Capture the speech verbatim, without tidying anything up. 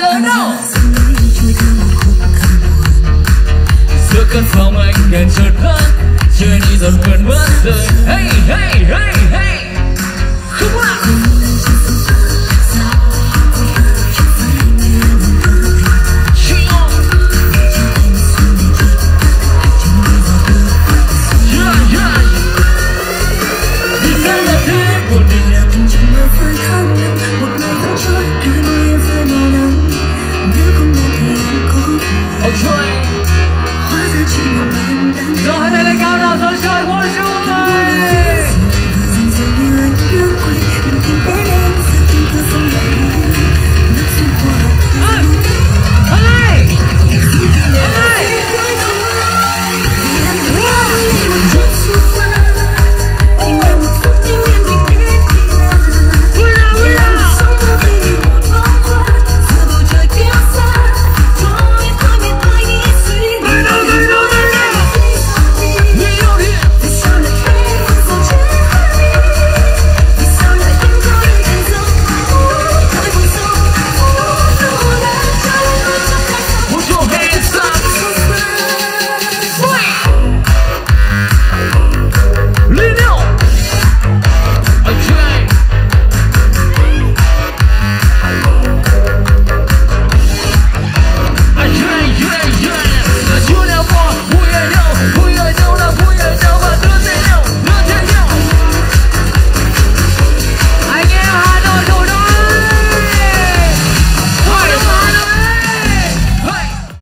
lớn đâu. Giữa cơn phong anh đèn chợt tắt, trời đi dần quên mất rồi. Hey hey hey.